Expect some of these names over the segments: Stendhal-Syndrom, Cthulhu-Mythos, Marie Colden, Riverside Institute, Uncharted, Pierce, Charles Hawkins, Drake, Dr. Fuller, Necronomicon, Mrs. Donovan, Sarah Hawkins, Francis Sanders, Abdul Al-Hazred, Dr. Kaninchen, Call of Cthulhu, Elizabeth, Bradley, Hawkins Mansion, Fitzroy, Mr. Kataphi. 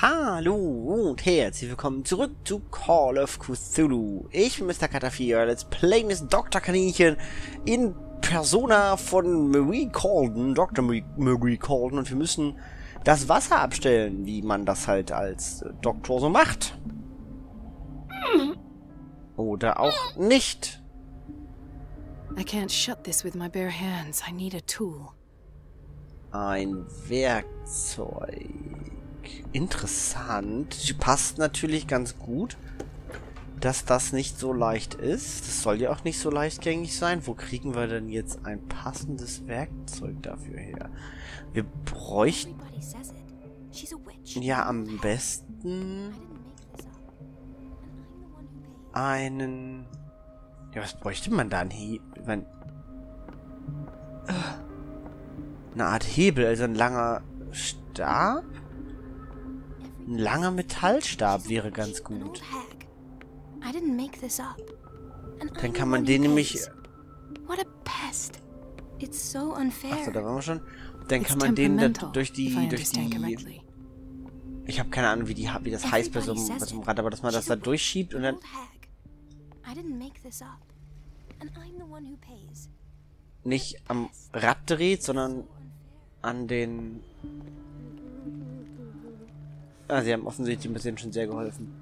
Hallo und herzlich willkommen zurück zu Call of Cthulhu. Ich bin Mr. Kataphi, let's play Miss Dr. Kaninchen in Persona von Marie Colden, Dr. Marie Colden, und wir müssen das Wasser abstellen, wie man das halt als Doktor so macht. Oder auch nicht. I can't shut this with my bare hands. I need a tool. Ein Werkzeug. Interessant. Sie passt natürlich ganz gut, dass das nicht so leicht ist. Das soll ja auch nicht so leichtgängig sein. Wo kriegen wir denn jetzt ein passendes Werkzeug dafür her? Wir bräuchten... ja, am besten... einen... ja, was bräuchte man da? Ein Hebel? Eine Art Hebel, also ein langer Stab? Ein langer Metallstab wäre ganz gut. Dann kann man den nämlich... achso, da waren wir schon. Dann kann man den dann durch die... ich habe keine Ahnung, wie das heißt bei so einem Rad, aber dass man das da durchschiebt und dann... nicht am Rad dreht, sondern an den... ah, sie haben offensichtlich ein bisschen schon sehr geholfen.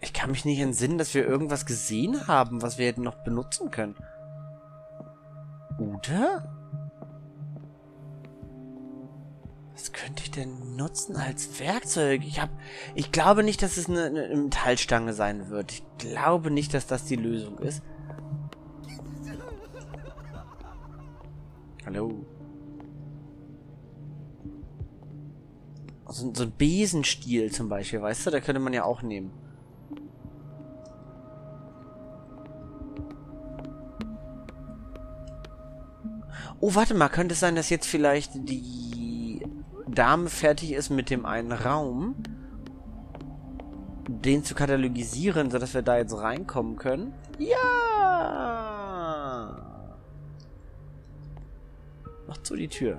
Ich kann mich nicht entsinnen, dass wir irgendwas gesehen haben, was wir hätten noch benutzen können. Oder? Was könnte ich denn nutzen als Werkzeug? Ich glaube nicht, dass es eine Metallstange sein wird. Ich glaube nicht, dass das die Lösung ist. Hallo. So ein Besenstiel zum Beispiel, weißt du? Da könnte man ja auch nehmen. Oh, warte mal. Könnte es sein, dass jetzt vielleicht die Dame fertig ist mit dem einen Raum, den zu katalogisieren, sodass wir da jetzt reinkommen können? Ja! Macht so die Tür.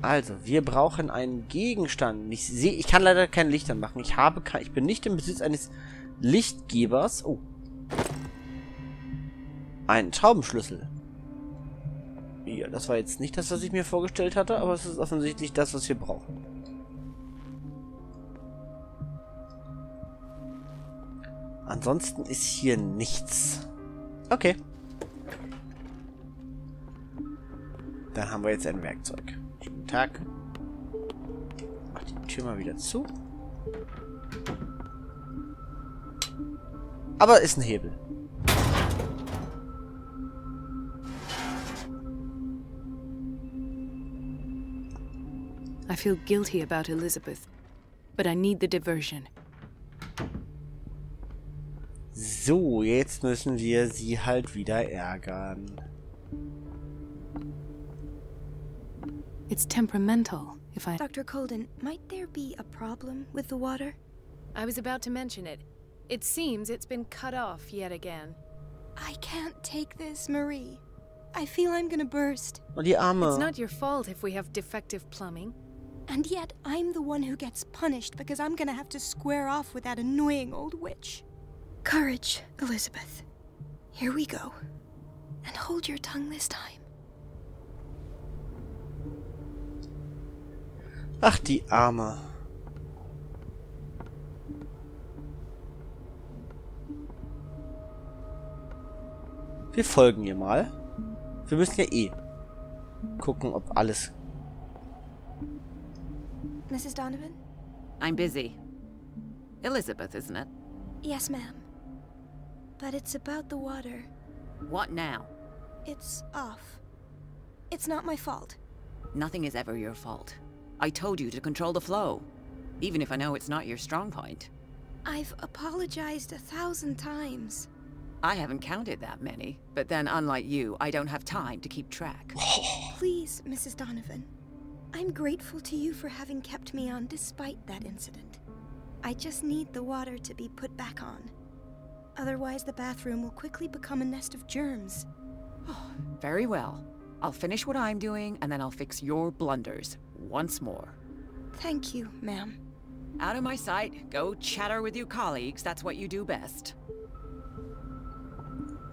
Also, wir brauchen einen Gegenstand. Ich kann leider kein Licht anmachen. Ich bin nicht im Besitz eines Lichtgebers. Oh. Ein Schraubenschlüssel. Ja, das war jetzt nicht das, was ich mir vorgestellt hatte, aber es ist offensichtlich das, was wir brauchen. Ansonsten ist hier nichts. Okay. Dann haben wir jetzt ein Werkzeug. Guten Tag. Mach die Tür mal wieder zu. Aber ist ein Hebel. I feel guilty about Elizabeth, but I need the diversion. So, jetzt müssen wir sie halt wieder ärgern. It's temperamental, if I... Dr. Colden, might there be a problem with the water? I was about to mention it. It seems it's been cut off yet again. I can't take this, Marie. I feel I'm gonna burst. It's not your fault if we have defective plumbing. And yet, I'm the one who gets punished because I'm gonna have to square off with that annoying old witch. Courage, Elizabeth. Here we go. And hold your tongue this time. Ach, die Arme. Wir folgen ihr mal. Wir müssen ja eh gucken, ob alles... Mrs. Donovan? I'm busy. Elizabeth, isn't it? Yes, ma'am. But it's about the water. What now? It's off. It's not my fault. Nothing is ever your fault. I told you to control the flow, even if I know it's not your strong point. I've apologized 1,000 times. I haven't counted that many, but then unlike you, I don't have time to keep track. Please, Mrs. Donovan. I'm grateful to you for having kept me on despite that incident. I just need the water to be put back on. Otherwise, the bathroom will quickly become a nest of germs. Very well. I'll finish what I'm doing, and then I'll fix your blunders once more. Thank you, ma'am. Out of my sight. Go chatter with your colleagues. That's what you do best.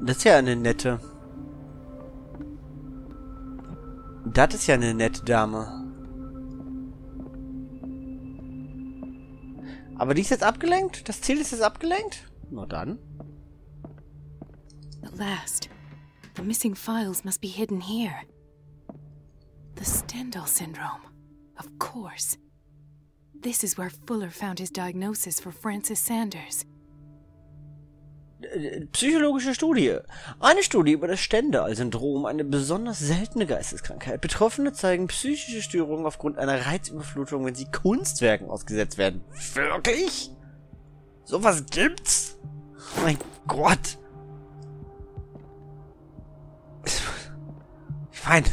Das ist ja eine nette. Das ist ja eine nette Dame. Aber die ist jetzt abgelenkt? Das Ziel ist jetzt abgelenkt? Na dann. At last. The missing files must be hidden here. The Stendhal-Syndrom. Of course. This is where Fuller found his diagnosis for Francis Sanders. Psychologische Studie. Eine Studie über das Stendhal-Syndrom, eine besonders seltene Geisteskrankheit. Betroffene zeigen psychische Störungen aufgrund einer Reizüberflutung, wenn sie Kunstwerken ausgesetzt werden. Wirklich? Sowas gibt's? Oh mein Gott. Ich meine,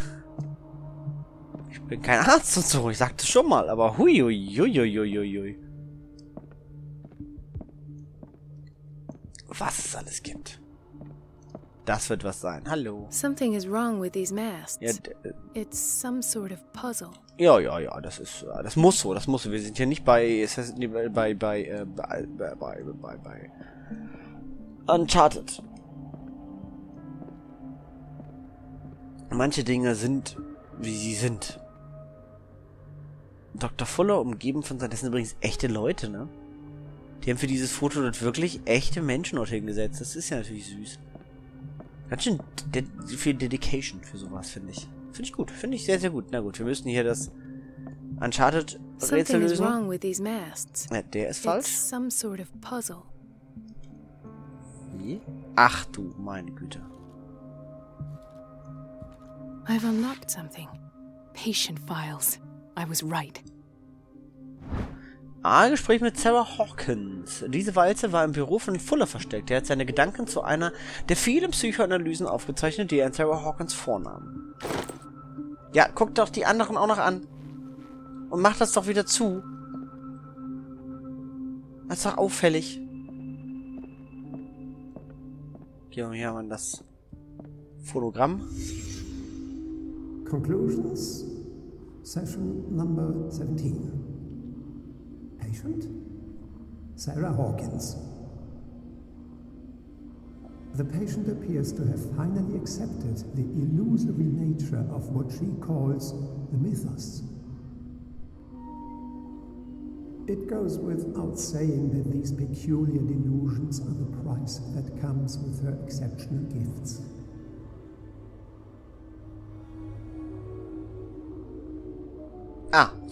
ich bin kein Arzt und so, ich sagte schon mal, aber hui, hui, hui, hui, hui, hui. Was es alles gibt. Das wird was sein. Hallo. Something is wrong with these masks. Ja, it's some sort of puzzle. Ja, ja, ja, das ist, das muss so, das muss so. Wir sind hier nicht bei, bei Uncharted. Manche Dinge sind, wie sie sind. Dr. Fuller, umgeben von seinen, das sind übrigens echte Leute, ne? Die haben für dieses Foto dort wirklich echte Menschen dorthin gesetzt. Das ist ja natürlich süß. Ganz schön viel Dedication für sowas, finde ich. Finde ich gut. Finde ich sehr, sehr gut. Na gut, wir müssen hier das Uncharted-Rätsel lösen. Ja, der ist falsch. Wie? Ach du meine Güte. I've unlocked something. Patient files. I was right. Gespräch mit Sarah Hawkins. Diese Walze war im Büro von Fuller versteckt. Er hat seine Gedanken zu einer der vielen Psychoanalysen aufgezeichnet, die er an Sarah Hawkins vornahm. Ja, guck doch die anderen auch noch an. Und mach das doch wieder zu. Das ist doch auffällig. Gehen wir hier mal das Fotogramm. Conclusions, session number 17. Patient, Sarah Hawkins. The patient appears to have finally accepted the illusory nature of what she calls the mythos. It goes without saying that these peculiar delusions are the price that comes with her exceptional gifts.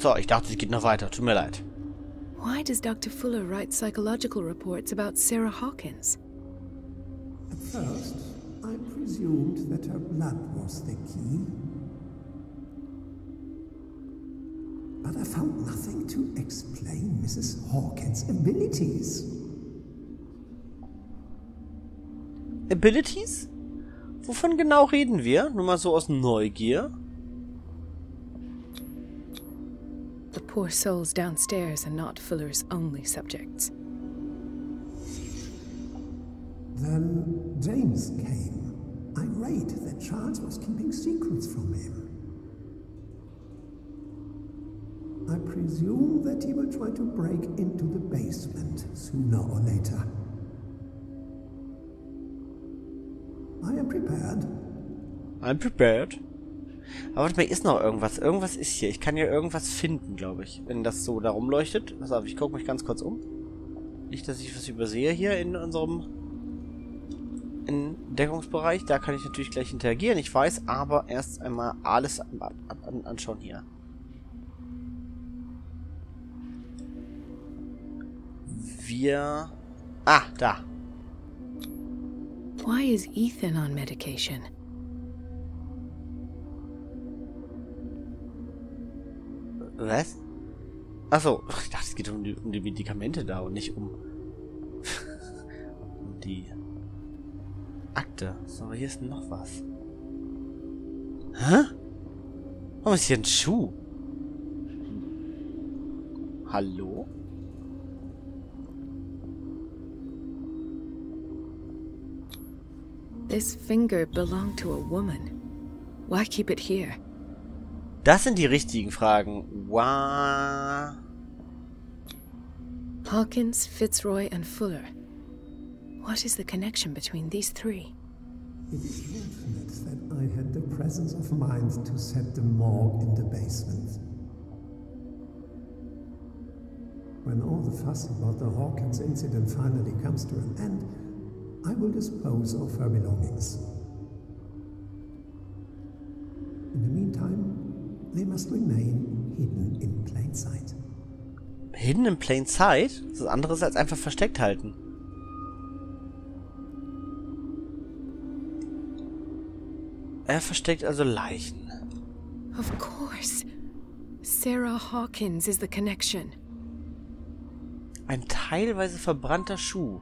So, ich dachte, es geht noch weiter. Tut mir leid. Why does Dr. Fuller write psychological reports about Sarah Hawkins? At first, I presumed that her blood was the key. But I found nothing to explain Mrs. Hawkins' abilities. Abilities? Wovon genau reden wir? Nur mal so aus Neugier. The poor souls downstairs are not Fuller's only subjects. Then James came, irate that Charles was keeping secrets from him. I presume that he will try to break into the basement sooner or later. I am prepared. I'm prepared. Aber warte mal, ist noch irgendwas. Irgendwas ist hier. Ich kann hier irgendwas finden, glaube ich. Wenn das so da rumleuchtet. Pass auf, ich gucke mich ganz kurz um. Nicht, dass ich was übersehe hier in unserem Entdeckungsbereich. Da kann ich natürlich gleich interagieren, ich weiß. Aber erst einmal alles anschauen hier. Wir... Ah, da. Why is Ethan on medication? Was? Achso, ich dachte, es geht um die Medikamente da und nicht um die Akte. So, hier ist noch was. Hä? Warum ist hier ein Schuh? Hallo? This finger belonged to a woman. Why keep it here? Das sind die richtigen Fragen. Wow. Hawkins, Fitzroy and Fuller. What is the connection between these three? It is infinite that I had the presence of mind to set the morgue in the basement. When all the fuss about the Hawkins incident finally comes to an end, I will dispose of her belongings. In the meantime, they must remain hidden in plain sight. Hidden in plain sight? Das ist anderes als einfach versteckt halten. Er versteckt also Leichen. Of course. Sarah Hawkins is the connection. Ein teilweise verbrannter Schuh.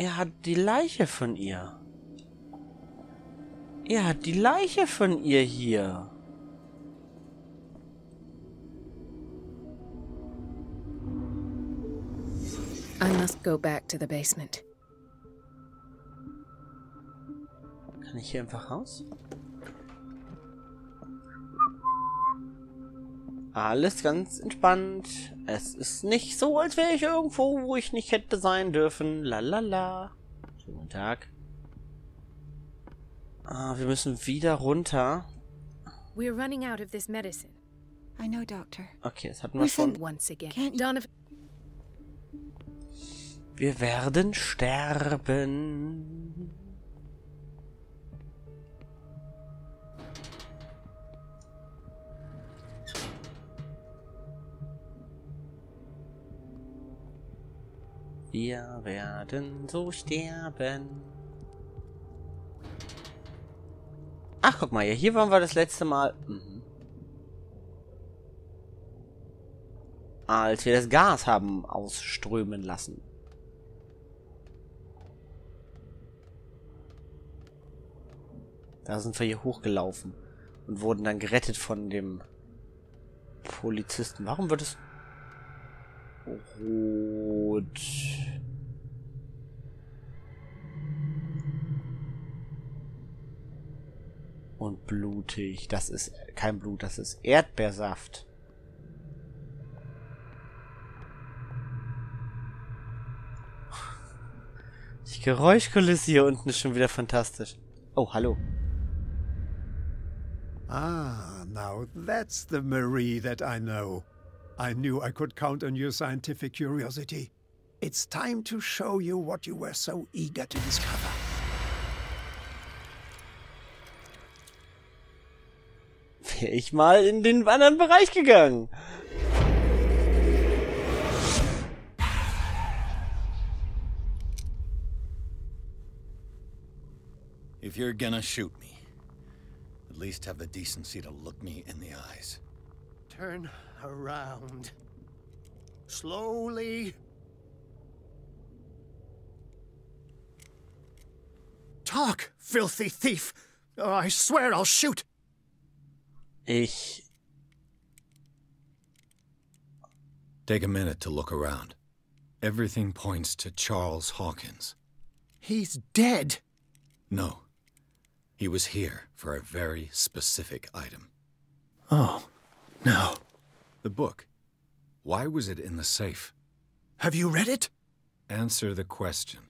Er hat die Leiche von ihr. Er hat die Leiche von ihr hier. I must go back to the basement. Kann ich hier einfach raus? Alles ganz entspannt. Es ist nicht so, als wäre ich irgendwo, wo ich nicht hätte sein dürfen. Lalala. Schönen guten Tag. Ah, wir müssen wieder runter. We're running out of this medicine. I know, Doctor. Okay, das hatten wir schon. Wir werden sterben. Wir werden so sterben. Ach, guck mal, hier waren wir das letzte Mal. Als wir das Gas haben ausströmen lassen. Da sind wir hier hochgelaufen und wurden dann gerettet von dem Polizisten. Warum wird es rot? Und blutig. Das ist kein Blut, das ist Erdbeersaft. Die Geräuschkulisse hier unten ist schon wieder fantastisch. Oh, hallo. Ah, now that's the Marie that I know. I knew I could count on your scientific curiosity. It's time to show you what you were so eager to discover. Wäre ich mal in den anderen Bereich gegangen. If you're gonna shoot me, at least have the decency to look me in the eyes. Turn around. Slowly. Talk, filthy thief! Oh, I swear I'll shoot! Take a minute to look around. Everything points to Charles Hawkins. He's dead! No. He was here for a very specific item. Oh, no. The book. Why was it in the safe? Have you read it? Answer the question.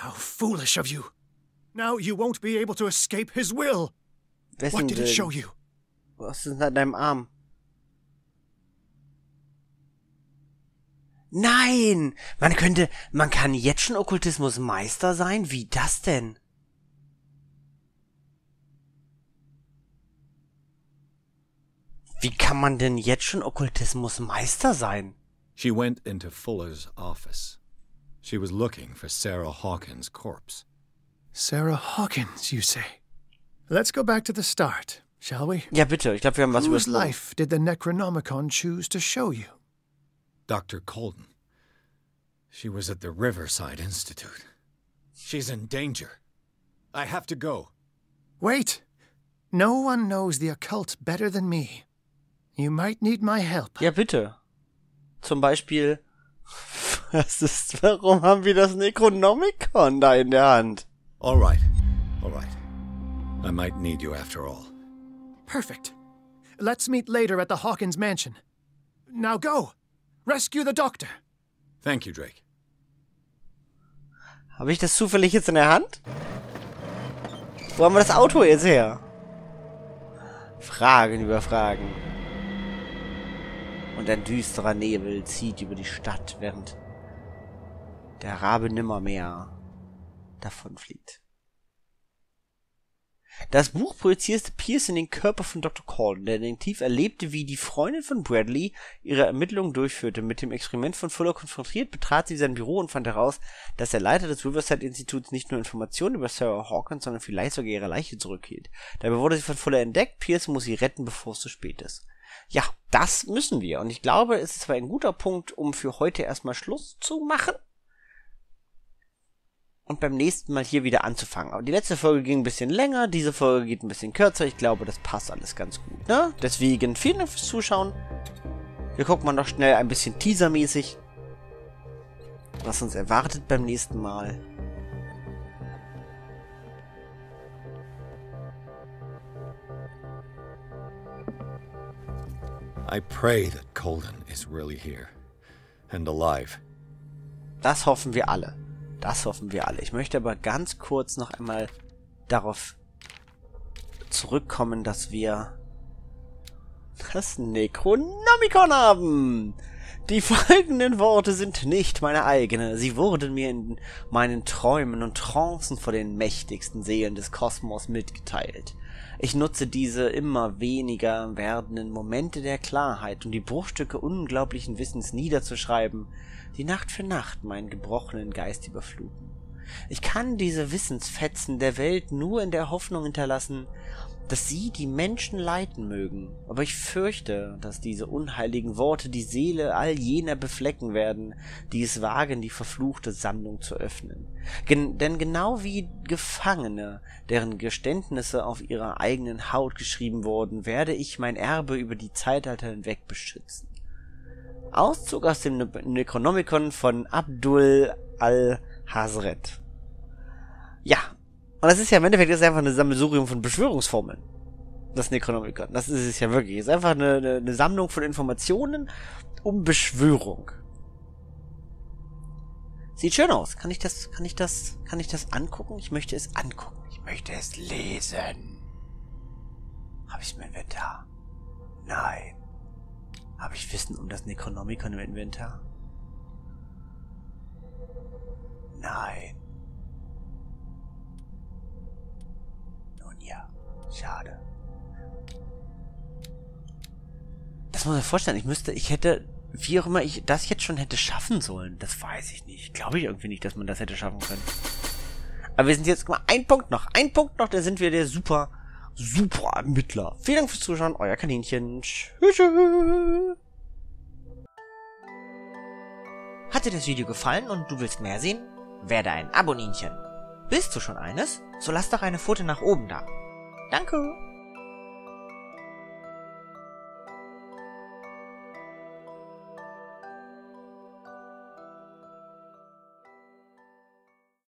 How foolish of you. Now you won't be able to escape his will. What did it show you? Was ist an deinem Arm? Nein! Man kann jetzt schon Okkultismusmeister sein? Wie das denn? Wie kann man denn jetzt schon Okkultismusmeister sein? She went into Fuller's office. She was looking for Sarah Hawkins' corpse. Sarah Hawkins, you say? Let's go back to the start, shall we? Ja, bitte. Ich glaube, wir haben was übersprungen. Whose life did the Necronomicon choose to show you? Dr. Colden. She was at the Riverside Institute. She's in danger. I have to go. Wait! No one knows the occult better than me. You might need my help. Ja, bitte. Zum Beispiel... Was ist, warum haben wir das Necronomicon da in der Hand? Alright, alright. I might need you after all. Perfect. Let's meet later at the Hawkins Mansion. Now go. Rescue the doctor. Thank you, Drake. Habe ich das zufällig jetzt in der Hand? Wo haben wir das Auto jetzt her? Fragen über Fragen. Und ein düsterer Nebel zieht über die Stadt, während der Rabe nimmermehr davonfliegt. Das Buch projizierte Pierce in den Körper von Dr. Colden, der instinktiv erlebte, wie die Freundin von Bradley ihre Ermittlungen durchführte. Mit dem Experiment von Fuller konfrontiert, betrat sie sein Büro und fand heraus, dass der Leiter des Riverside Instituts nicht nur Informationen über Sarah Hawkins, sondern vielleicht sogar ihre Leiche zurückhielt. Dabei wurde sie von Fuller entdeckt, Pierce muss sie retten, bevor es zu spät ist. Ja, das müssen wir. Und ich glaube, es ist zwar ein guter Punkt, um für heute erstmal Schluss zu machen. Und beim nächsten Mal hier wieder anzufangen. Aber die letzte Folge ging ein bisschen länger, diese Folge geht ein bisschen kürzer. Ich glaube, das passt alles ganz gut, ne? Deswegen vielen Dank fürs Zuschauen. Hier guckt man noch schnell ein bisschen teasermäßig, was uns erwartet beim nächsten Mal. I pray that Colden is really here and alive. Das hoffen wir alle. Das hoffen wir alle. Ich möchte aber ganz kurz noch einmal darauf zurückkommen, dass wir das Necronomicon haben. Die folgenden Worte sind nicht meine eigenen. Sie wurden mir in meinen Träumen und Trancen vor den mächtigsten Seelen des Kosmos mitgeteilt. Ich nutze diese immer weniger werdenden Momente der Klarheit, um die Bruchstücke unglaublichen Wissens niederzuschreiben, die Nacht für Nacht meinen gebrochenen Geist überfluten. Ich kann diese Wissensfetzen der Welt nur in der Hoffnung hinterlassen, dass sie die Menschen leiten mögen, aber ich fürchte, dass diese unheiligen Worte die Seele all jener beflecken werden, die es wagen, die verfluchte Sammlung zu öffnen. Denn genau wie Gefangene, deren Geständnisse auf ihrer eigenen Haut geschrieben wurden, werde ich mein Erbe über die Zeitalter hinweg beschützen. Auszug aus dem Necronomicon von Abdul Al-Hazred. Ja, und das ist ja im Endeffekt ist einfach eine Sammelsurium von Beschwörungsformeln. Das Necronomicon. Das ist es ja wirklich. Es ist einfach eine Sammlung von Informationen um Beschwörung. Sieht schön aus. Kann ich das angucken? Ich möchte es angucken. Ich möchte es lesen. Habe ich es im Inventar? Nein. Habe ich Wissen um das Necronomicon im Inventar? Nein. Ja, schade. Das muss ich mir vorstellen. Ich hätte, wie auch immer ich das jetzt schon hätte schaffen sollen. Das weiß ich nicht. Glaube ich irgendwie nicht, dass man das hätte schaffen können. Aber wir sind jetzt mal ein Punkt noch, dann sind wir der super Ermittler. Vielen Dank fürs Zuschauen, euer Kaninchen. Tschüss. Hat dir das Video gefallen und du willst mehr sehen? Werde ein Abonnentchen. Bist du schon eines? So lass doch eine Pfote nach oben da. Danke!